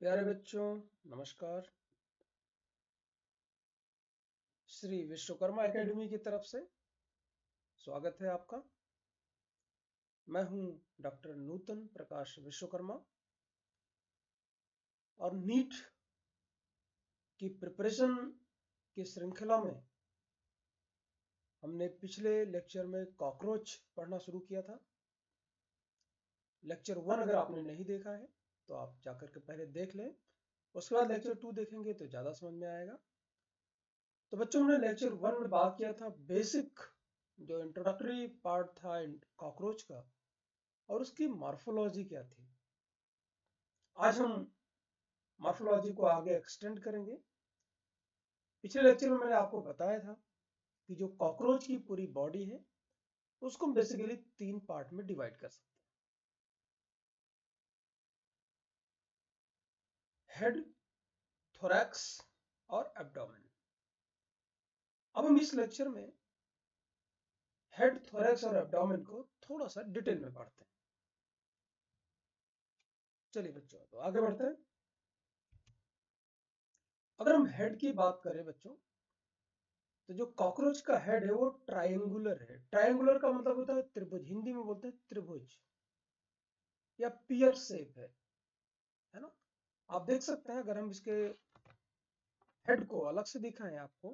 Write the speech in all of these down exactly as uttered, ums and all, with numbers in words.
प्यारे बच्चों नमस्कार। श्री विश्वकर्मा एकेडमी की तरफ से स्वागत है आपका। मैं हूं डॉक्टर नूतन प्रकाश विश्वकर्मा और नीट की प्रिपरेशन की श्रृंखला में हमने पिछले लेक्चर में कॉकरोच पढ़ना शुरू किया था। लेक्चर वन अगर आपने नहीं देखा है तो आप जाकर के पहले देख लें, उसके बाद लेक्चर टू देखेंगे तो ज्यादा समझ में आएगा। तो बच्चों हमने लेक्चर वन में बात किया था बेसिक जो इंट्रोडक्टरी पार्ट था कॉकरोच का और उसकी मार्फोलॉजी क्या थी। आज हम मार्फोलॉजी को आगे एक्सटेंड करेंगे। पिछले लेक्चर में मैंने आपको बताया था कि जो कॉकरोच की पूरी बॉडी है उसको हम बेसिकली तीन पार्ट में डिवाइड कर सकते हैं। हेड, थोरेक्स और एब्डोमेन। अब हम इस लेक्चर में हेड, थोरेक्स और एब्डोमेन को थोड़ा सा डिटेल में पढ़ते हैं। चलिए बच्चों तो आगे बढ़ते हैं। अगर हम हेड की बात करें बच्चों तो जो कॉकरोच का हेड है वो ट्रायंगुलर है। ट्रायंगुलर का मतलब होता है त्रिभुज, हिंदी में बोलते हैं त्रिभुज या पियर शेप है, है ना। आप देख सकते हैं अगर हम इसके हेड को अलग से दिखाएं आपको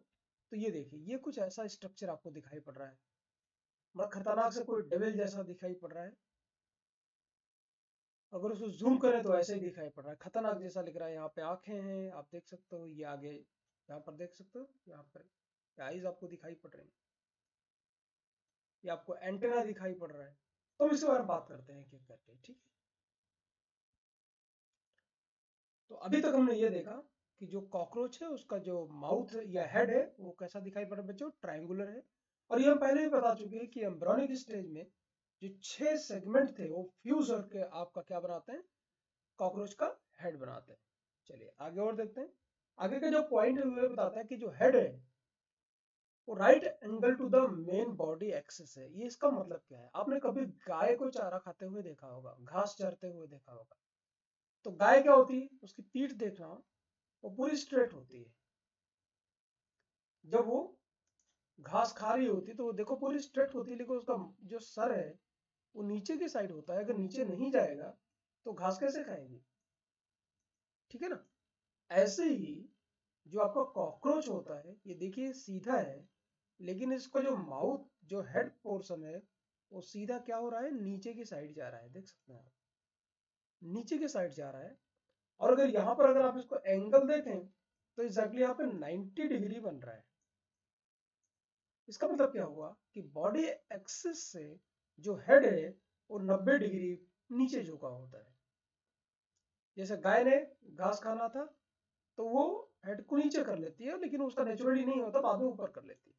तो ये देखिए ये कुछ ऐसा स्ट्रक्चर आपको दिखाई पड़ रहा है, बड़ा खतरनाक से कोई डेविल जैसा दिखाई पड़ रहा है। अगर उसको जूम करें तो ऐसे ही दिखाई पड़ रहा है, खतरनाक जैसा लग रहा है। यहाँ पे आंखें हैं, आप देख सकते हो, ये आगे यहाँ पर देख सकते हो, यहाँ पर आईज आपको दिखाई पड़ रही है, ये आपको एंटीना दिखाई पड़ रहा है। तो हम इसके बारे में बात करते हैं एक-एक करके, ठीक है। तो अभी तक हमने ये देखा कि जो कॉकरोच है उसका जो माउथ या हेड है वो कैसा दिखाई पड़ रहा है बच्चों, ट्रायंगुलर है। और ये हम पहले ही बता चुके हैं कि एम्ब्रियोनिक स्टेज में जो छह सेगमेंट थे वो फ्यूज होकर आपका क्या बनाते हैं, कॉकरोच का हेड बनाते हैं। चलिए आगे और देखते हैं। आगे का जो पॉइंट है वो बताता है कि जो हेड है वो right angle to the main body axis है। ये इसका मतलब क्या है, आपने कभी गाय को चारा खाते हुए देखा होगा, घास चरते हुए देखा होगा। तो गाय क्या होती है, उसकी पीठ देखना वो पूरी स्ट्रेट होती है। जब वो घास खा रही होती है तो वो देखो पूरी स्ट्रेट होती है, लेकिन उसका जो सर है वो नीचे की साइड होता है। अगर नीचे नहीं जाएगा तो घास कैसे खाएगी, ठीक है ना। ऐसे ही जो आपका कॉकरोच होता है ये देखिए सीधा है, लेकिन इसका जो माउथ जो हेड पोर्शन है वो सीधा क्या हो रहा है, नीचे की साइड जा रहा है। देख सकते हैं आप नीचे के साइड जा रहा है। और अगर यहाँ पर अगर आप इसको एंगल देखें तो एग्जैक्टली यहाँ पे नब्बे डिग्री बन रहा है। इसका मतलब क्या हुआ कि बॉडी एक्सिस से जो हेड है वो नब्बे डिग्री नीचे झुका होता है। जैसे गाय ने घास खाना था तो वो हेड को नीचे कर लेती है, लेकिन उसका नेचुरली नहीं होता, बाद में ऊपर कर लेती है।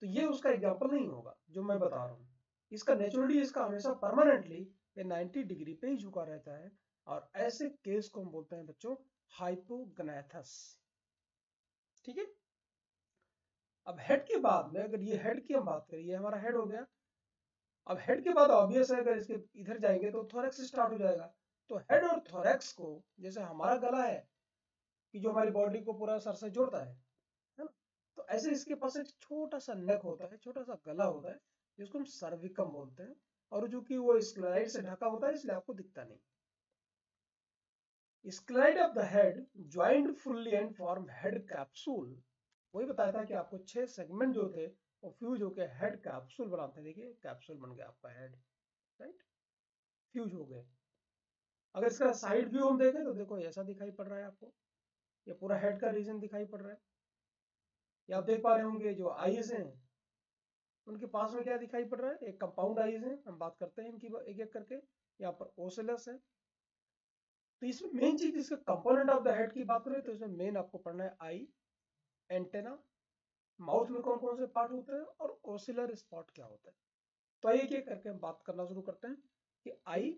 तो ये उसका एग्जाम्पल नहीं होगा जो मैं बता रहा हूँ। इसका नेचुरली, इसका हमेशा परमानेंटली ये नब्बे डिग्री पे ही झुका रहता है। और ऐसे केस को हम बोलते हैं बच्चों हाइपोगनाथस, ठीक है। अब हेड के बाद में अगर ये हेड की हम बात करें, ये हमारा हेड हो गया। अब हेड के बाद ऑब्वियस है अगर इसके इधर जाएंगे तो थोरेक्स स्टार्ट हो जाएगा। तो हेड और थोरेक्स को, जैसे हमारा गला है कि जो हमारी बॉडी को पूरा सर से जोड़ता है, है ना, तो ऐसे इसके पास एक छोटा सा नेक होता है, छोटा सा गला होता है जिसको हम सर्विकम बोलते हैं। और जो कि वो स्क्लेराइड से ढका होता है इसलिए आपको दिखता नहीं। Sclerite of the head joined fully and form head capsule. वही बताया था कि आपको छह सेगमेंट जो थे वो फ्यूज होकर हेड कैप्सूल बनाते हैं। देखिए कैप्सूल बन गया आपका हेड, राइट, फ्यूज हो गए। अगर इसका साइड व्यू हम देखें तो देखो ऐसा दिखाई पड़ रहा है आपको, ये पूरा हेड का रीजन दिखाई पड़ रहा है। या आप देख पा रहे होंगे जो आईज हैं उनके पास में क्या दिखाई पड़ रहा है, एक कंपाउंड आईज है, हम बात करते हैं इनकी एक एक करके। यहाँ पर ओसेलस है। तो इसमें मेन चीज, इसका कंपोनेंट ऑफ द हेड की बात करें तो इसमें मेन आपको पढ़ना है आई, एंटेना, माउथ में कौन कौन से पार्ट होते हैं और ओसिलर स्पॉट क्या होता है। तो आइए एक एक करके हम बात करना शुरू करते हैं कि आई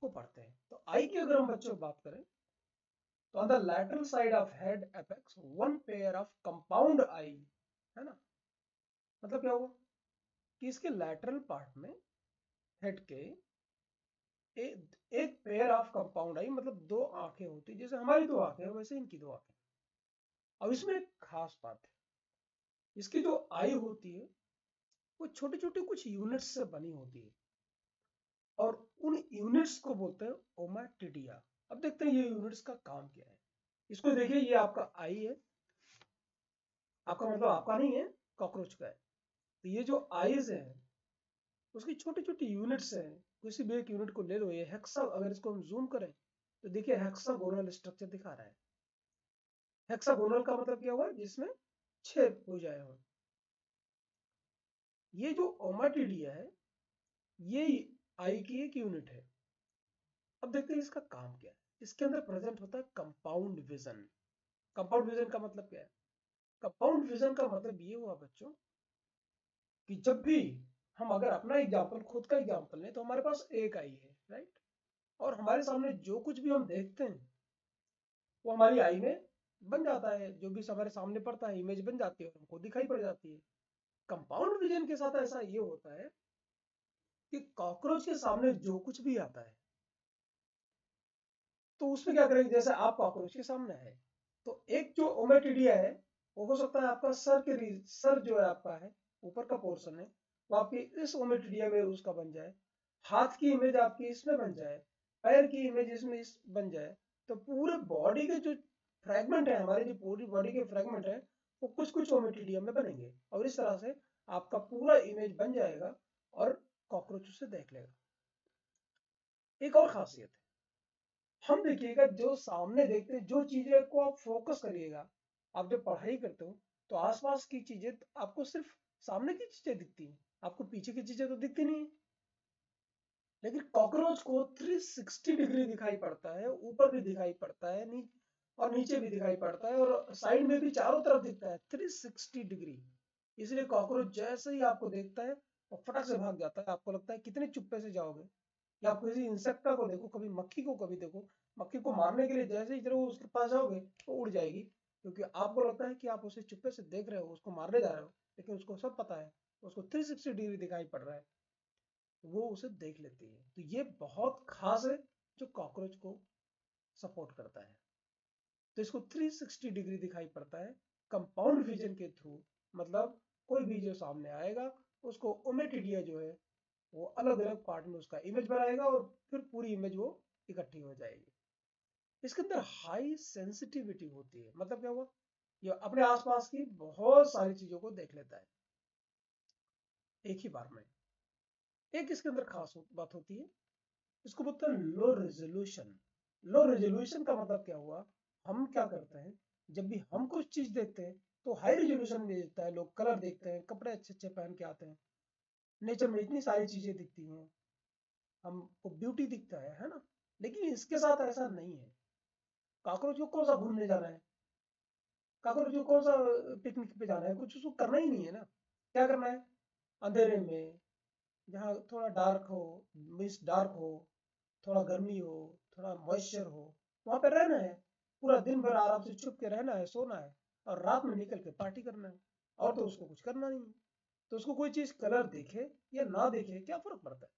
को पढ़ते हैं। तो आई की अगर हम बच्चों बात करें तो on the lateral side of head apex one pair of compound eye, है ना। मतलब क्या हुआ कि इसके लैटरल पार्ट में हेड के एक, एक पेयर ऑफ कंपाउंड आई, मतलब दो आंखें होती है, जैसे हमारी दो आंखें हैं वैसे इनकी दो आंखें। अब इसमें एक खास बात है, इसकी जो आई होती है वो छोटे छोटे कुछ यूनिट्स से बनी होती है और उन यूनिट्स को बोलते हैं ओमाटिडिया। अब देखते हैं ये यूनिट्स का काम क्या है। इसको देखिए, ये आपका आई है, आपका मतलब आपका नहीं है, कॉकरोच का है। तो ये जो आईज है उसकी छोटी छोटी यूनिट्स हैं, किसी भी एक यूनिट को ले लो। ये हेक्सा, अगर इसको हम जूम करें तो देखिए हेक्सागोनल स्ट्रक्चर दिखा रहा है। हेक्सागोनल का मतलब क्या हुआ, जिसमें छह भुजाएं हों। ये जो ओमाटिडिया है ये आई की एक यूनिट है। अब देखते हैं इसका काम क्या है। इसके अंदर प्रेजेंट होता है कंपाउंड विजन। कंपाउंड विजन का मतलब क्या है? कंपाउंड विजन का मतलब ये हुआ बच्चों कि जब भी हम, अगर अपना एग्जाम्पल, खुद का एग्जाम्पल लें तो हमारे पास एक आई है, राइट, और हमारे सामने जो कुछ भी हम देखते हैं वो हमारी आई में बन जाता है। जो भी हमारे सामने पड़ता है इमेज बन जाती है, हमको दिखाई पड़ जाती है। कंपाउंड विजन के साथ ऐसा ये होता है कि कॉकरोच के सामने जो कुछ भी आता है तो उसमें क्या करेंगे, जैसे आप कॉकरोच के सामने है तो एक जो ओमेटिडिया है वो हो सकता है आपका सर के रीज, सर जो है आपका है ऊपर का पोर्शन है वो आपकी इस ओमेटिडिया में उसका बन जाए, हाथ की इमेज आपकी इसमें बन जाए, पैर की इमेज इसमें इस बन जाए, तो पूरे बॉडी के जो फ्रैगमेंट है, हमारे जो पूरी बॉडी के फ्रैगमेंट है वो कुछ कुछ ओमेटिडिया में बनेंगे और इस तरह से आपका पूरा इमेज बन जाएगा और कॉकरोच उसे देख लेगा। एक और खासियत है, हम देखिएगा जो सामने देखते हैं, जो चीजें को आप फोकस करिएगा, आप जब पढ़ाई करते हो तो आसपास की चीजें आपको सिर्फ सामने की चीजें दिखती हैं, आपको पीछे की चीजें तो दिखती नहीं। लेकिन कॉकरोच को तीन सौ साठ डिग्री दिखाई पड़ता है, ऊपर भी दिखाई पड़ता है नी, और नीचे भी दिखाई पड़ता है और साइड में भी, चारों तरफ दिखता है तीन सौ साठ डिग्री। इसलिए कॉकरोच जैसे ही आपको देखता है और फटाक से भाग जाता है। आपको लगता है कितने चुप्पे से जाओगे, या आप किसी इंसेक्टा को देखो, कभी मक्खी को कभी देखो, मक्खी को मारने के लिए जैसे ही जरूर उसके पास जाओगे तो उड़ जाएगी, क्योंकि आपको लगता है कि आप उसे चुप्पे से देख रहे हो, उसको मारने जा रहे हो, लेकिन उसको सब पता है, उसको तीन सौ साठ डिग्री दिखाई पड़ रहा है, वो उसे देख लेती है। तो ये बहुत खास है जो कॉकरोच को सपोर्ट करता है। तो इसको तीन सौ साठ डिग्री दिखाई पड़ता है कंपाउंड विजन के थ्रू, मतलब कोई भी जो सामने आएगा उसको ओमेटिडिया जो है वो अलग अलग पार्ट में उसका इमेज बनाएगा और फिर पूरी इमेज वो इकट्ठी हो जाएगी। इसके अंदर हाई सेंसिटिविटी होती है, मतलब क्या हुआ, ये अपने आसपास की बहुत सारी चीजों को देख लेता है एक ही बार में। एक इसके अंदर खास बात होती है, इसको बोलते हैं लो रेजोल्यूशन। लो रेजोल्यूशन का मतलब क्या हुआ, हम क्या करते हैं जब भी हम कुछ चीज देखते हैं तो हाई रेजोल्यूशन में देखता है, लोग कलर देखते हैं, कपड़े अच्छे अच्छे पहन के आते हैं, नेचर में इतनी सारी चीजें दिखती हैं, हमको ब्यूटी दिखता है, है ना। लेकिन इसके साथ ऐसा नहीं है। कॉकरोच को कौन सा घूमने जाना है, कॉकरोच को कौन सा पिकनिक पे जाना है, कुछ उसको करना ही नहीं है ना। क्या करना है, अंधेरे में, जहाँ थोड़ा डार्क हो, मींस डार्क हो, थोड़ा गर्मी हो, थोड़ा मॉइस्चर हो, वहां पर रहना है। पूरा दिन भर आराम से छुप के रहना है, सोना है, और रात में निकल के पार्टी करना है, और तो उसको कुछ करना नहीं है। तो उसको कोई चीज कलर देखे या ना देखे क्या फर्क पड़ता है।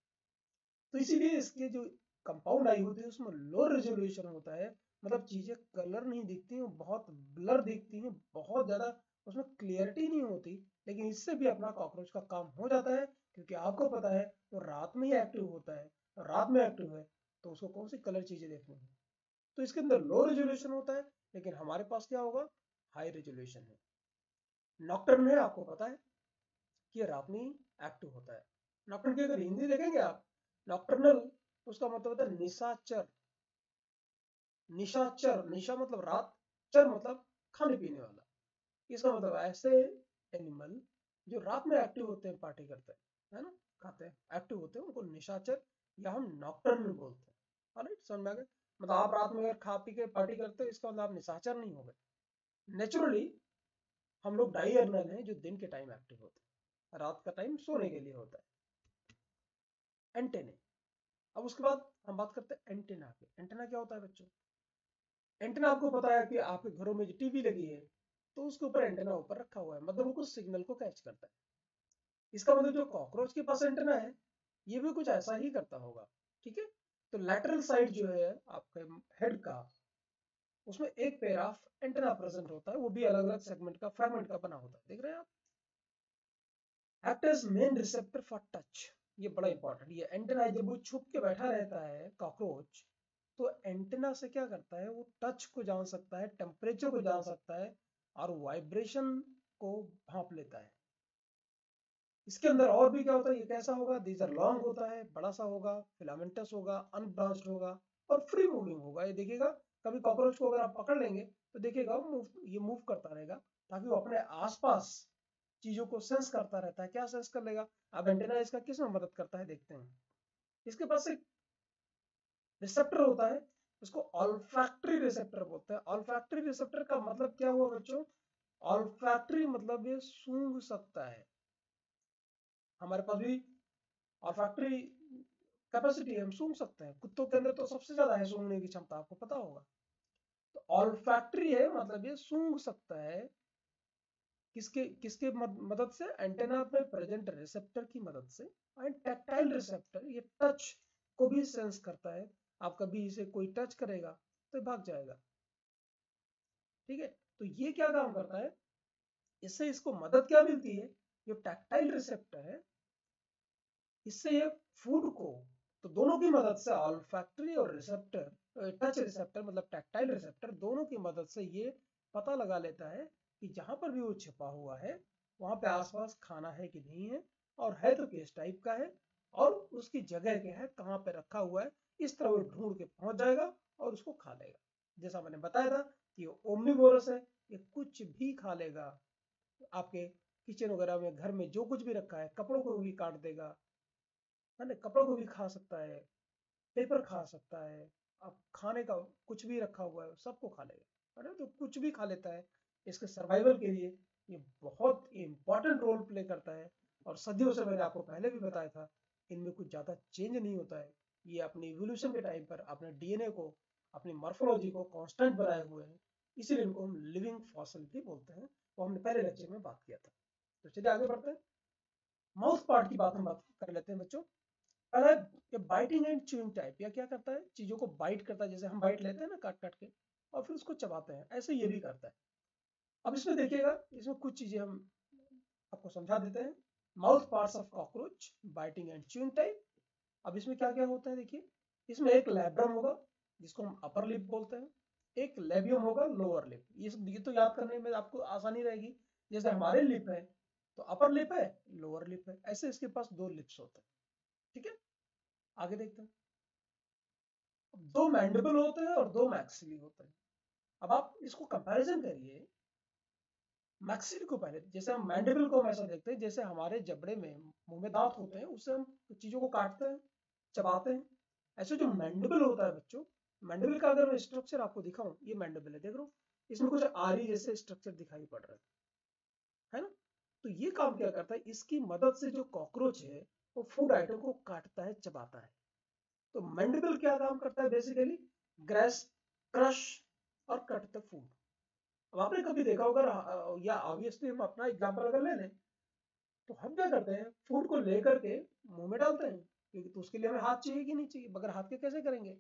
तो इसीलिए इसके जो कंपाउंड आई होती है उसमें लो रेजोल्यूशन होता है, मतलब चीजें कलर नहीं दिखती हैं, बहुत ब्लर दिखती हैं, बहुत ज्यादा उसमें क्लियरिटी नहीं होती। लेकिन इससे भी अपना कॉकरोच का काम हो जाता है, क्योंकि आपको पता है वो रात में ही एक्टिव होता है, रात में एक्टिव है तो उसको कौन सी कलर चीजें देखनी है। तो इसके अंदर लो रेजोल्यूशन होता है, लेकिन हमारे पास क्या होगा, हाई रेजोल्यूशन है। नॉक्टर्न है, आपको पता है कि रात में एक्टिव होता है। नॉक्टर्न की अगर हिंदी देखेंगे आप, नॉक्टर्नल, उसका मतलब होता है निशाचर। निशाचर, निशा मतलब रात, चर मतलब खाने पीने वाला। इसका मतलब ऐसे एनिमल जो रात में एक्टिव होते हैं, पार्टी करते हैं, है ना, खाते हैं, एक्टिव होते हैं, उनको निशाचर या हम नॉक्टर्नल बोलते हैं। ऑलराइट, समझ में आ गया। मतलब आप रात में अगर खा पी के पार्टी करते हो, इसका मतलब आप निशाचर नहीं हो गए। नेचुरली हम लोग डाइअर्नल हैं, जो दिन के टाइम एक्टिव होते हैं, रात का टाइम सोने के लिए होता है। एंटेना, अब उसके बाद हम बात करते हैं एंटेना के। एंटेना क्या होता है बच्चों, एंटेना आपको पता है कि आपके घरों में जो टीवी लगी है तो उसके ऊपर एंटेना ऊपर रखा हुआ है, मतलब वो कुछ सिग्नल को कैच करता है। इसका मतलब जो कॉकरोच के पास एंटेना है ये भी कुछ ऐसा ही करता होगा, ठीक है। तो लैटरल साइड जो है आपके हेड का, उसमें एक पेयर ऑफ एंटेना प्रेजेंट होता है, वो भी अलग अलग सेगमेंट का फ्रैगमेंट का बना होता है। देख रहे हैं आप, act as main receptor for touch, ये बड़ा इंपॉर्टेंट। ये एंटेना जब वो छुप के बैठा रहता है कॉकरोच, तो एंटेना से क्या करता है, वो टच को जान सकता है, टेम्परेचर को जान सकता है और वाइब्रेशन को भांप लेता है। इसके अंदर और भी क्या होता है, ये कैसा होगा, दीजर लॉन्ग होता है, बड़ा सा होगा, फिलामेंटस होगा, अनब्रांच्ड होगा और फ्री मूविंग होगा। ये देखिएगा कभी कॉकरोच को अगर आप पकड़ लेंगे तो देखिएगा ये मूव करता रहेगा, ताकि वो अपने आसपास चीजों को सेंस करता रहता है। क्या सेंस कर लेगा, अब एंटेना इसका किस में मदद करता है देखते हैं। इसके पास एक रिसेप्टर होता है, इसको ओल्फैक्टरी रिसेप्टर बोलते हैं। ओल्फैक्टरी रिसेप्टर का मतलब क्या हुआ बच्चों, ओल्फैक्टरी मतलब ये सूंघ सकता है। हमारे पास भी ओल्फैक्टरी कैपेसिटी है, हम सूंघ सकते हैं। कुत्तों के अंदर तो सबसे ज्यादा है सूंघने की क्षमता, आपको पता होगा। तो ओल्फैक्टरी है मतलब ये सूंघ सकता है, किसके किसके मदद से, एंटेना में प्रेजेंट रिसेप्टर की मदद से। एंड टैक्टाइल रिसेप्टर, ये टच को भी सेंस करता है। आप कभी इसे कोई टच करेगा तो भाग जाएगा, ठीक है। तो ये क्या काम करता है, इससे इसको मदद क्या मिलती है, जो टैक्टाइल रिसेप्टर है इससे ये फूड को, तो दोनों की मदद से ऑल्फैक्टरी और रिसेप्टर, टच रिसेप्टर मतलब टैक्टाइल रिसेप्टर, दोनों की मदद से ये पता लगा लेता है कि जहां पर भी वो छिपा हुआ है वहां पे आसपास खाना है कि नहीं है, और है तो किस टाइप का है और उसकी जगह क्या है, कहाँ पे रखा हुआ है। इस तरह वो ढूंढ के पहुंच जाएगा और उसको खा लेगा। जैसा मैंने बताया था कि ये ओमनीवोरस है, ये कुछ भी खा लेगा। आपके किचन वगैरह में, घर में जो कुछ भी रखा है, कपड़ों को भी काट देगा, है ना, कपड़ों को भी खा सकता है, पेपर खा सकता है, आप खाने का कुछ भी रखा हुआ है सबको खा लेगा, है ना। तो कुछ भी खा लेता है। इसके सर्वाइवल के लिए ये बहुत इंपॉर्टेंट रोल प्ले करता है। और सदियों से, मैंने आपको पहले भी बताया था, इनमें कुछ ज़्यादा चेंज नहीं होता है। ये अपने इवोल्यूशन के टाइम पर अपने डीएनए को, अपनी मार्फोलॉजी को कांस्टेंट बनाए हुए हैं, इसीलिए इनको हम लिविंग फॉसिल भी बोलते हैं। वो हमने पहले लेक्चर में बात किया था। तो चलिए आगे बढ़ते हैं। माउथ पार्ट की बात हम बात कर लेते हैं बच्चों। पहला ये बाइटिंग एंड च्यूइंग टाइप, या क्या करता है, चीज़ों को बाइट करता है। जैसे हम बाइट लेते हैं ना काट काट के और फिर उसको चबाते हैं, ऐसे ये भी करता है। अब इसमें देखिएगा, इसमें कुछ चीजें हम आपको समझा देते हैं। Mouth parts of cockroach, biting and chewing type. अब इसमें क्या क्या होता है देखिए, इसमें एक लेबरम होगा जिसको हम अपर लिप बोलते हैं, एक लेबियम होगा लोअर लिप। ये तो याद करने में आपको आसानी रहेगी। जैसे हमारे लिप है तो अपर लिप है, लोअर लिप है, ऐसे इसके पास दो लिप्स होते हैं, ठीक है। आगे देखते हैं, दो मैंडिबल होते हैं और दो मैक्सिली होते हैं। अब आप इसको कंपेरिजन करिए मैक्सिली को। पहले जैसे हम मैंडिबल को हम ऐसा देखते हैं, जैसे हमारे जबड़े में, मुंह में दांत होते हैं, उससे हम चीजों को काटते हैं, चबाते हैं। ऐसे जो मैंडिबल होता है बच्चों, मैंडिबल का अगर मैं स्ट्रक्चर आपको दिखाऊं, ये मैंडिबल है, देख रहे हो, इसमें कुछ आरी जैसे स्ट्रक्चर दिखाई पड़ रहा है, है ना। तो ये काम क्या करता है, इसकी मदद से जो कॉकरोच है वो फूड आइटम को काटता है, चबाता है। तो मैंडिबल क्या काम करता है, बेसिकली ग्रेस, क्रश और कट द फूड। अब आपने कभी देखा होगा, या ऑब्वियसली हम अपना एग्जाम्पल अगर ले लें तो हम क्या करते हैं, फूड को लेकर के मुंह में डालते हैं, क्योंकि तो उसके लिए हमें हाथ चाहिए कि नहीं चाहिए, बगैर हाथ के कैसे करेंगे।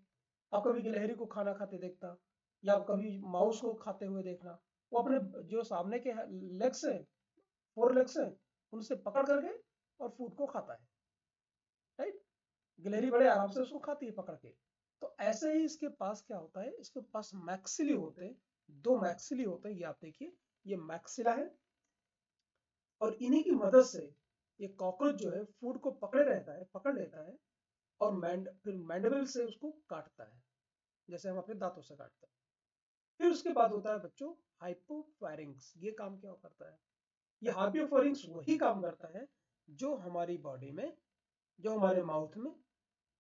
आप कभी गिलहरी को खाना खाते देखना, या आप कभी माउस को खाते हुए देखना, वो अपने जो सामने के लेग्स हैं, फोर लेग्स हैं, उनसे पकड़ करके और फूड को खाता है, राइट। गिलहरी बड़े आराम से उसको खाती है पकड़ के। तो ऐसे ही इसके पास क्या होता है, इसके पास मैक्सिली होते हैं, दो मैक्सिली होते हैं। ये आप देखिए, ये मैक्सिला है और इन्हीं की मदद से ये कॉकरोच जो है फूड को पकड़े रहता है, पकड़ लेता है और मैंड फिर मैंडिबल से उसको काटता है, जैसे हम अपने दांतों से काटते हैं। फिर उसके बाद होता है बच्चों हाइपोफैरिंक्स। ये काम क्या करता है, ये हाइपोफैरिंक्स वही काम करता है जो हमारी बॉडी में, जो हमारे माउथ में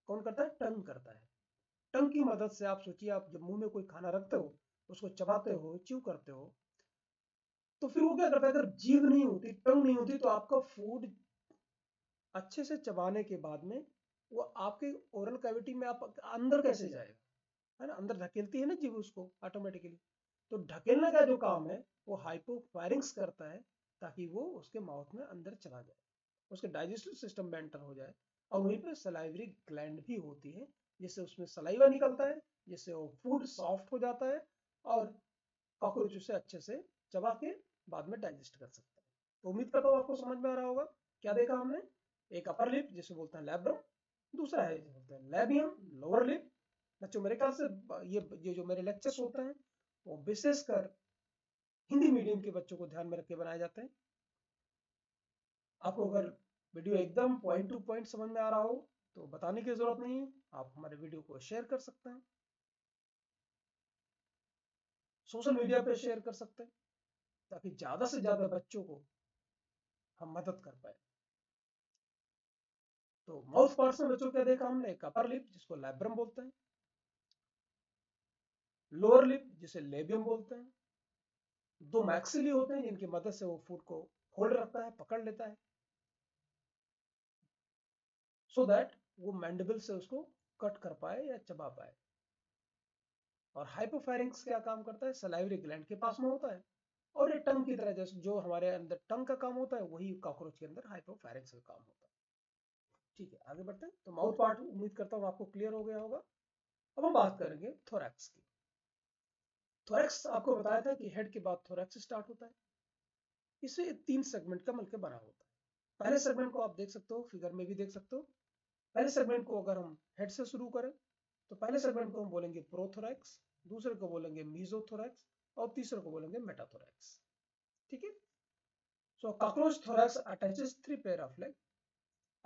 कौन करता है, टंग करता है। टंग की मदद से आप सोचिए, आप जब मुंह में कोई खाना रखते हो, उसको चबाते हो, च्यू करते हो, तो फिर वो क्या करता है, अगर जीभ नहीं होती, टंग नहीं होती, तो आपका फूड अच्छे से चबाने के बाद में वो आपके ओरल कैविटी में आप अंदर कैसे जाएगा, है ना। अंदर धकेलती है ना जीभ उसको ऑटोमेटिकली। तो ढकेलने का जो काम है वो हाइपोफैरिंक्स करता है, ताकि वो उसके माउथ में अंदर चला जाए, उसके डाइजेस्टिव सिस्टम में एंटर हो जाए। और वहीं पर सलाइवरी ग्लैंड भी होती है, जिससे उसमें सलाइवा निकलता है, जिससे वो फूड सॉफ्ट हो जाता है और कॉकरोच उसे अच्छे से चबा के बाद में डाइजेस्ट कर सकता है। तो उम्मीद करता हूँ आपको समझ में आ रहा होगा। क्या देखा हमने, एक अपर लिप जिसे बोलते हैं लेबरम, दूसरा है जिसे बोलते हैं लेबियम, लोअर लिप। बच्चों मेरे ख्याल से ये ये जो मेरे लेक्चर्स होते हैं वो विशेषकर हिंदी मीडियम के बच्चों को ध्यान में रख के बनाए जाते हैं। आपको अगर वीडियो एकदम पॉइंट टू पॉइंट समझ में आ रहा हो तो बताने की जरूरत नहीं है, आप हमारे वीडियो को शेयर कर सकते हैं, सोशल मीडिया पे शेयर कर सकते हैं, ताकि ज्यादा से ज्यादा बच्चों को हम मदद कर पाए। तो माउथ पार्ट्स में बच्चों क्या देखा हमने, एक अपर लिप जिसको लेबरम बोलते हैं, लोअर लिप जिसे लेबियम बोलते हैं, दो मैक्सिली होते हैं जिनकी मदद से वो फूड को होल्ड रखता है, पकड़ लेता है, सो so दैट वो मैंडिबल से उसको कट कर पाए या चबा पाए। और हाइपोफैरिंक्स क्या काम करता है, सलाइवरी ग्लैंड के पास में होता है, और ये टंग की तरह जैसे जो हमारे अंदर टंग का काम होता है वही कॉकरोच के अंदर हाइपोफैरिंक्स का काम होता है। ठीक है, आगे बढ़ते हैं। तो माउथ पार्ट उम्मीद करता हूँ आपको क्लियर हो गया होगा। अब हम बात करेंगे थोरेक्स की। थोरेक्स आपको बताया था कि हेड के बाद थोरेक्स स्टार्ट होता है। इसे तीन सेगमेंट का मिलकर बना होता है। पहले सेगमेंट को आप देख सकते हो, फिगर में भी देख सकते हो। पहले सेगमेंट को अगर हम हेड से शुरू करें तो पहले सेगमेंट को हम बोलेंगे प्रोथोरैक्स, दूसरे को बोलेंगे मीजोथोरैक्स और तीसरे को बोलेंगे मेटाथोरैक्स। ठीक है, so cockroach thorax attaches three pair of leg.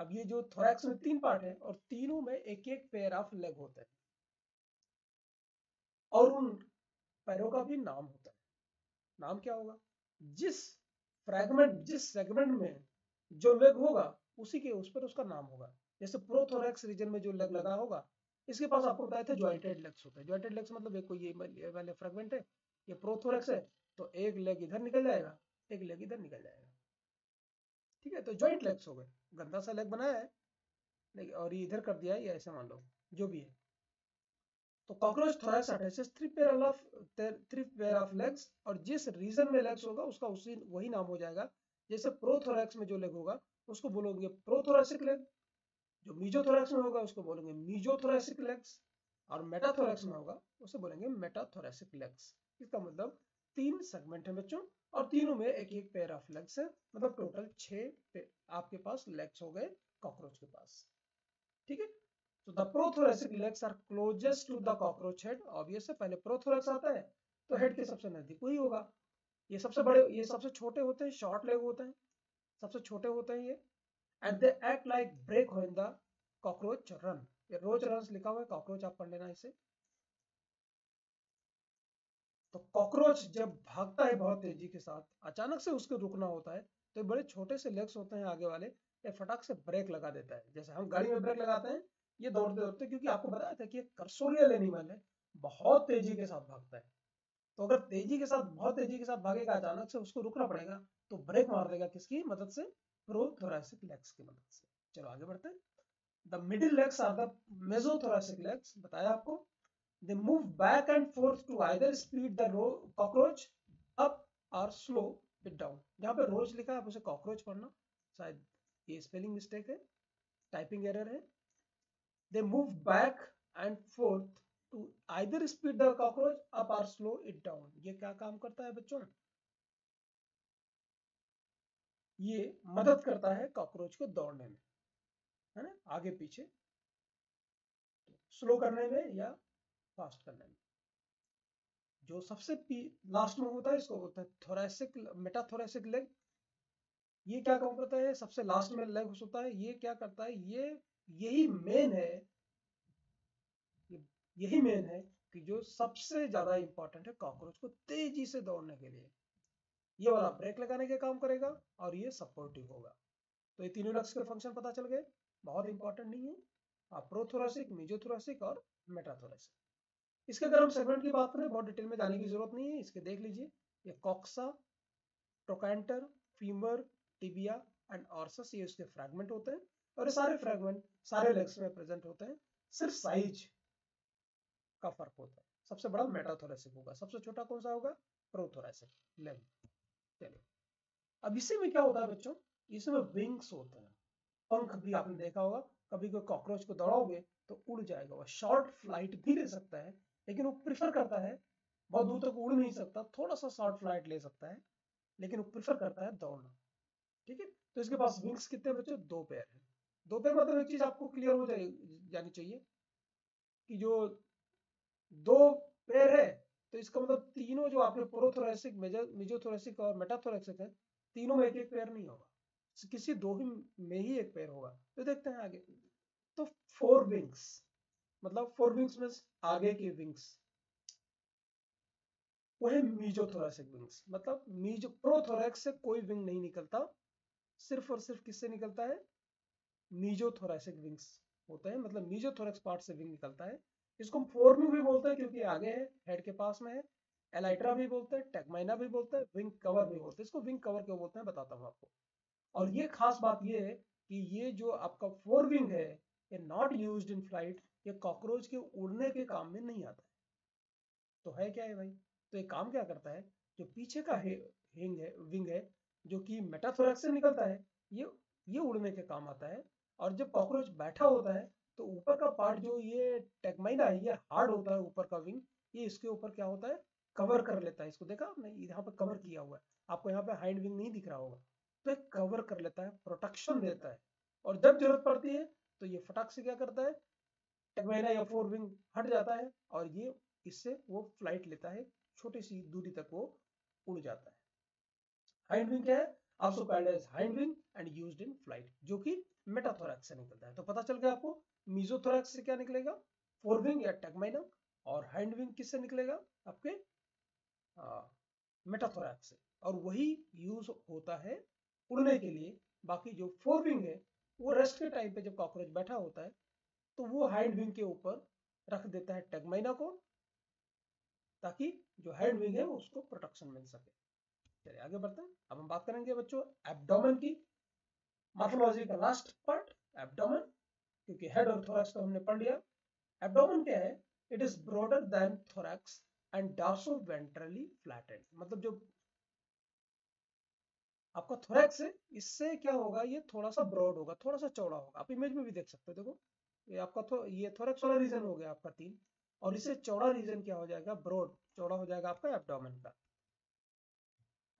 अब ये जो थोरैक्स में तीन पार्ट है और तीनों में एक एक पेयर ऑफ लेग होते हैं और उन पैरों का भी नाम होता है। नाम क्या होगा, जिस फ्रैगमेंट जिस सेगमेंट में जो लेग होगा उसी के उस पर उसका नाम होगा। जैसे प्रोथोरैक्स रीजन में जो लेग लगा होगा, इसके पास आपको बताया था जॉइंटेड लेग्स होते हैं। जॉइंटेड लेग्स मतलब एक को ये वाले फ्रैगमेंट है, ये प्रोथोरैक्स है, तो एक लेग इधर निकल जाएगा, एक लेग इधर निकल जाएगा। ठीक है, तो जॉइंट लेग्स हो गए। गंदा सा लेग बनाया है और ये इधर कर दिया है, ये ऐसे मान लो जो भी है। तो cockroach thorax attaches three pair of three pair of legs और जिस रीजन में लेग्स होगा उसका उसी वही नाम हो जाएगा। जैसे प्रोथोरैक्स में जो लेग होगा उसको बोलोगे प्रोथोरैसिक लेग, जो मीजोथोरैक्स में होगा उसको बोलेंगे मीजोथोरैसिक लेग्स और मेटाथोरैक्स में होगा उसे बोलेंगे मेटाथोरैसिक लेग्स। इसका मतलब तीन सेगमेंट है बच्चों और तीनों में एक एक पेयर ऑफ लेग्स है, मतलब टोटल छह आपके पास लेग्स हो गए कॉकरोच के पास। ठीक है, तो the prothoracic legs are closest to the cockroach head. Obvious है, पहले प्रोथोरैक्स आता है तो हेड के सबसे नजदीक वही होगा। ये सबसे बड़े, ये सबसे छोटे होते हैं, शॉर्ट लेग होते हैं, सबसे छोटे होते हैं ये। And they act like brake when the cockroach run. ये रोज रन लिखा हुआ है, कॉकरोच आप पढ़ लेना इसे। तो कॉकरोच जब भागता है बहुत तेजी के साथ, अचानक से उसको रुकना होता है, तो बड़े छोटे से लेग्स होते हैं आगे वाले, ये फटाक से ब्रेक लगा देता है। जैसे हम गाड़ी में ब्रेक लगाते हैं, ये दौड़ते दौड़ते, क्योंकि आपको बताया था कि कर्सोरियल एनिमल है, बहुत तेजी के साथ भागता है। तो अगर तेजी के साथ बहुत तेजी के साथ भागेगा, अचानक से उसको रुकना पड़ेगा, तो ब्रेक मार देगा किसकी मदद से, प्रोथोरैसिक लेग्स की मदद से। चलो आगे बढ़ते हैं। The middle legs are the mesothoracic legs, बताया आपको। They move back and forth to either speed the cockroach up और स्लो इट डाउन। जहाँ पे रोज लिखा है आप उसे कॉकरोच पढ़ना, शायद ये स्पेलिंग मिस्टेक है, टाइपिंग एरर है। They move back and forth to either speed the cockroach up or slow it down. ये क्या काम करता है बच्चों, ये मदद करता है कॉकरोच को दौड़ने में, है ना, आगे पीछे, स्लो करने में या फास्ट करने में। जो सबसे लास्ट में होता है इसको बोलते हैं थोरैसिक, मेटाथोरैसिक लेग। ये क्या काम करता है, सबसे लास्ट में लेग होता है, ये क्या करता है, ये यही मेन है, यही मेन है कि जो सबसे ज्यादा इंपॉर्टेंट है कॉकरोच को तेजी से दौड़ने के लिए। ये वाला ब्रेक लगाने के काम करेगा और ये सपोर्टिव होगा। तो ये तीनों लेग्स के फंक्शन पता चल गए, बहुत इंपॉर्टेंट नहीं है। आप प्रोथोरैसिक, मीजोथोरैसिक और मेटाथोरैसिक, इसके अगर हम सेगमेंट की बात करें, बहुत डिटेल में जाने की जरूरत नहीं है, इसके देख लीजिए। ये coxa, trochanter, femur, tibia and tarsus, ये उसके फ्रैगमेंट होते हैं और ये सारे फ्रैगमेंट सारे लेग्स में प्रेजेंट होते हैं, सिर्फ साइज का फर्क होता है। सबसे बड़ा मेटाथोरैसिक होगा, सबसे छोटा कौन सा होगा, प्रोथोरैसिक लेग। चलिए, अब इसी में क्या होता है बच्चों, इसमें विंग्स होते हैं, पंख भी आपने देखा होगा। कभी कोई कॉकरोच को दौड़ाओगे तो उड़ जाएगा वह। शॉर्ट फ्लाइट भी ले सकता है लेकिन वो प्रिफर करता है, बहुत दूर तक उड़ नहीं सकता, थोड़ा सा शॉर्ट फ्लाइट ले सकता है लेकिन वो प्रिफर करता है दौड़ना। ठीक है, तो इसके पास विंग्स कितने बच्चों, दो पैर है। दो पैर मतलब एक चीज आपको क्लियर हो जानी चाहिए कि जो दो पैर है तो इसका मतलब तीनों जो आपने प्रोथोरैक्सिक, मीजोथोरैक्सिक और मेटाथोरैक्सिक है, तीनों में एक एक पैर नहीं होगा, किसी दो ही में ही एक पैर होगा। तो देखते हैं आगे, तो फोर विंग्स मतलब फोर विंग्स में आगे की विंग्स वो है मीजोथोरैक्सिक विंग्स, मतलब मीजो प्रोथोरैक्स से कोई विंग नहीं निकलता, सिर्फ और सिर्फ किससे निकलता है, मीजोथोरैक्सिक विंग्स होता है, मतलब मीजोथोरैक्स पार्ट से विंग निकलता है। इसको हम फोरमू भी बोलते हैं क्योंकि आगे है, हेड के पास में है, एलैइट्रा भी बोलते हैं, टेगमाइना भी बोलते हैं, विंग कवर भी बोलते हैं। इसको विंग कवर क्यों बोलते हैं बताता हूँ आपको। और ये खास बात ये है कि ये जो आपका फोर विंग है ये नॉट यूज्ड इन फ्लाइट, ये कॉकरोच के उड़ने के काम में नहीं आता है। तो है क्या है भाई, तो ये काम क्या करता है, जो पीछे का हे, हिंग है विंग है जो कि मेटाथोरैक्स से निकलता है, ये ये उड़ने के काम आता है। और जब कॉकरोच बैठा होता है तो ऊपर का पार्ट जो ये टेगमाइना है ये हार्ड होता है, ऊपर का विंग ये इसके ऊपर क्या होता है, कवर कर लेता है। इसको देखा आपने, यहाँ पर कवर किया हुआ है, आपको यहाँ पे हाइंड विंग नहीं दिख रहा होगा, तो ये कवर कर लेता है, प्रोटेक्शन देता है। और जब जरूरत पड़ती है तो ये फटाक से क्या करता है, टेगमाइना या फोर विंग हट जाता है और ये इससे वो फ्लाइट लेता है, छोटी सी दूरी तक वो उड़ जाता है। हाइंड विंग क्या है, also called as hind wing and used in flight, जो कि मेटाथोरैक्स से निकलता है। तो पता चल गया आपको, मीजोथोरैक्स से क्या निकलेगा, फोरविंग या टेगमाइना, और हैंड विंग किससे निकलेगा, आपके मेटाथोरैक्स से, और वही यूज होता है उड़ने के लिए। बाकी जो फोरविंग है वो रेस्ट के टाइम पे जब कॉकरोच बैठा होता है तो वो हैंड विंग के ऊपर रख देता है टेगमाइना को, ताकि जो हैंड विंग है उसको प्रोटेक्शन मिल सके। चलिए आगे बढ़ते हैं, अब हम बात करेंगे बच्चों एब्डोमेन की, मार्फोलॉजी का लास्ट पार्ट एब्डोमेन, क्योंकि हेड और थोरैक्स तो हमने पढ़ लिया। एब्डोमेन क्या है, it is broader than thorax and डार्सो ventrally flattened, मतलब जो आपका थोरैक्स है इससे क्या होगा, ये थोड़ा सा ब्रॉड होगा, थोड़ा सा चौड़ा होगा। आप इमेज में भी देख सकते हो, देखो ये आपका थो, ये थोरैक्स वाला रीजन हो गया आपका तीन, और इससे चौड़ा रीजन क्या हो जाएगा, ब्रॉड चौड़ा हो जाएगा आपका एब्डोमेन का।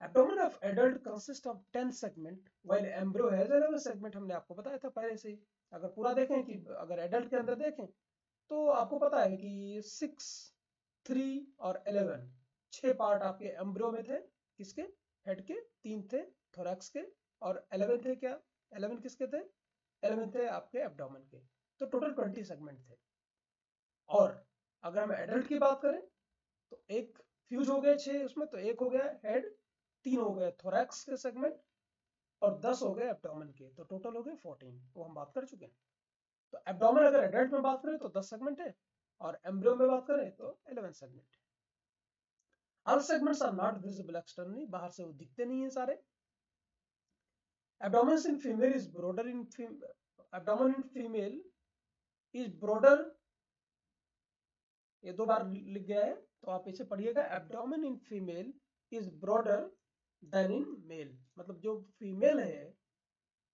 Abdomen of adult consists of ten segment, while embryo has eleven segment, हमने आपको बताया था पहले से। अगर पूरा देखें कि अगर एडल्ट के अंदर देखें तो आपको पता है कि सिक्स, थ्री और इलेवन, छह पार्ट आपके एम्ब्रियो में थे, किसके, हेड के, तीन थे थोरैक्स के, और इलेवन थे क्या, इलेवन किसके थे, इलेवन थे आपके एब्डोमेन के, तो टोटल ट्वेंटी सेगमेंट थे। और अगर हम एडल्ट की बात करें तो एक फ्यूज हो गया छह उसमें, तो एक हो गया हेड, तीन हो गए थोरैक्स के सेगमेंट और दस हो गए एब्डोमेन के, तो टोटल हो गए चौदह, वो हम बात कर चुके हैं। तो एब्डोमेन अगर एडल्ट में बात करें तो दस सेगमेंट है और एम्ब्रियो में बात करें तो ग्यारह सेगमेंट है। All segments are not visible externally, बाहर से वो दिखते नहीं है सारे। Abdomen in female is broader in abdomen in female is broader, ये दो बार लिख गया है तो आप इसे पढ़िएगा, abdomen in female is broader than in male, मतलब जो फीमेल है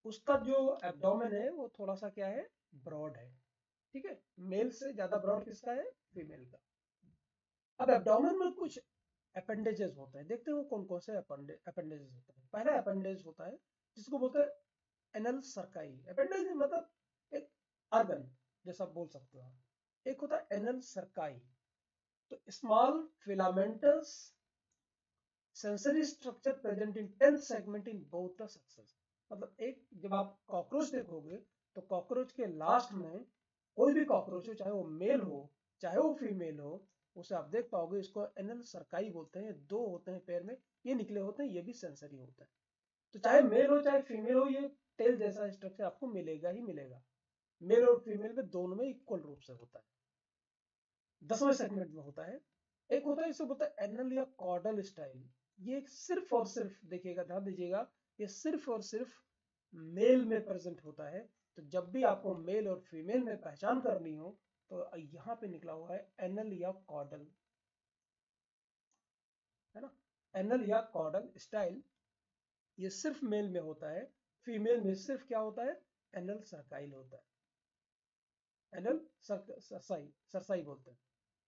उसका जो एब्डोमेन है वो थोड़ा सा क्या है, ब्रॉड है। ठीक है, मेल से ज्यादा ब्रॉड किसका है, फीमेल का। अब एब्डोमेन में कुछ अपेंडेजेस होते हैं, देखते हैं वो कौन कौन से अपेंडेजेस होते हैं। पहला अपेंडेज होता है जिसको बोलते हैं एनल सरकाई, अपेंडेज मतलब एक आर्गन जैसा बोल सकते हो आप। एक होता है एनल सरकाई, तो small filamentous sensory structure present in ten segment in both the sexes, मतलब एक जब आप कॉकरोच देखोगे तो कॉकरोच के लास्ट में कोई भी कॉकरोच हो, चाहे वो मेल हो चाहे वो फीमेल हो, उसे आप देख पाओगे। इसको एनल सरकाई बोलते हैं, दो होते हैं पैर में, ये निकले होते हैं, ये भी सेंसरी होता है। तो चाहे मेल हो चाहे फीमेल हो, ये टेल जैसा स्ट्रक्चर आपको मिलेगा ही मिलेगा, मेल और फीमेल में दोनों में इक्वल रूप से होता है। दसवें सेगमेंट में होता है, एक होता है इसे बोलता है एनल या कॉर्डल स्टाइल, ये सिर्फ और सिर्फ देखिएगा, ध्यान दीजिएगा, ये सिर्फ और सिर्फ मेल में प्रेजेंट होता है। तो जब भी आपको मेल और फीमेल में पहचान करनी हो तो यहाँ पे निकला हुआ है एनल या कॉर्डल, है ना, एनल या कॉर्डल स्टाइल, ये सिर्फ मेल में होता है, फीमेल में सिर्फ क्या होता है, एनल सरकाइल होता है। एनल सरकाई सरसाई बोलते हैं।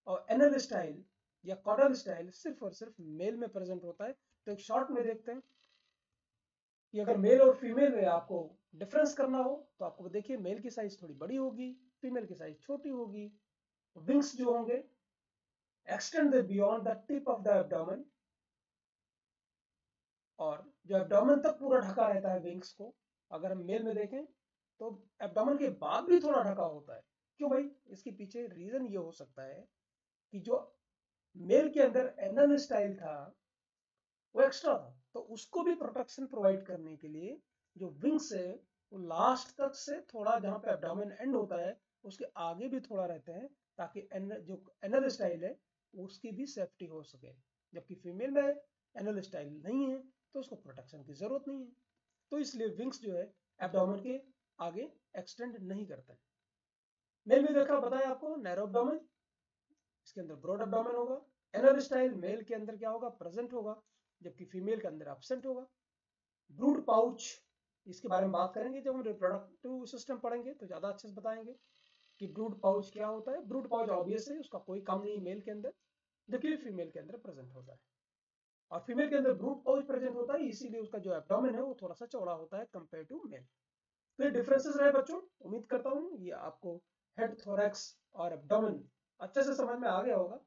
और एनल स्टाइल या कॉर्डल स्टाइल सिर्फ और सिर्फ मेल में प्रेजेंट होता है। तो एक शॉर्ट में देखते हैं कि अगर मेल और फीमेल में आपको डिफरेंस करना हो तो आपको देखिए मेल की साइज थोड़ी बड़ी होगी, फीमेल की साइज छोटी होगी। विंग्स जो होंगे extend beyond the tip of the abdomen, और जो एब्डोमेन तक पूरा ढका रहता है विंग्स को। अगर हम मेल में देखें तो एब्डोमेन के बाद भी थोड़ा ढका होता है। क्यों भाई? इसके पीछे रीजन ये हो सकता है कि जो मेल के अंदर एनल स्टाइल था वो एक्स्ट्रा था, तो उसको भी प्रोटेक्शन प्रोवाइड करने के लिए जो विंग्स है वो लास्ट तक से थोड़ा, जहाँ पे एब्डोमेन एंड होता है उसके आगे भी थोड़ा रहते हैं, ताकि जो एनल स्टाइल है उसकी भी सेफ्टी हो सके। जबकि फीमेल में एनल स्टाइल नहीं है तो उसको प्रोटेक्शन की जरूरत नहीं है, तो इसलिए विंग्स जो है एब्डोमेन के आगे एक्सटेंड नहीं करता है। मेल में देखा बताया आपको नैरो एब्डोमेन, इसके अंदर ब्रॉड एब्डोमेन होगा। एनल स्टाइल मेल के अंदर क्या होगा? प्रेजेंट होगा, जबकि फीमेल के अंदर एब्सेंट होगा। ब्रूड पाउच, इसके बारे में बात करेंगे जब हम रिप्रोडक्टिव सिस्टम पढ़ेंगे तो ज्यादा अच्छे से बताएंगे कि ब्रूड पाउच क्या होता है। ब्रूड पाउच ऑब्वियस है, उसका कोई काम नहीं मेल के अंदर, जबकि फीमेल के अंदर प्रेजेंट होता है। और फीमेल के अंदर ब्रूड पाउच प्रेजेंट होता है, इसीलिए उसका जो एब्डोमेन है वो थोड़ा सा चौड़ा होता है कंपेयर टू मेल। तो ये डिफरेंसेस रहे बच्चों। उम्मीद करता हूँ ये आपको हेड, थोरेक्स और एब्डोमेन अच्छे से समझ में आ गया होगा,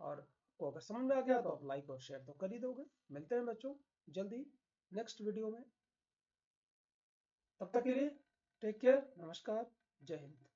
और तो अगर समझ में आ गया तो आप लाइक और शेयर तो कर ही दोगे। मिलते हैं बच्चों जल्दी नेक्स्ट वीडियो में, तब तक के लिए टेक केयर, नमस्कार, जय हिंद।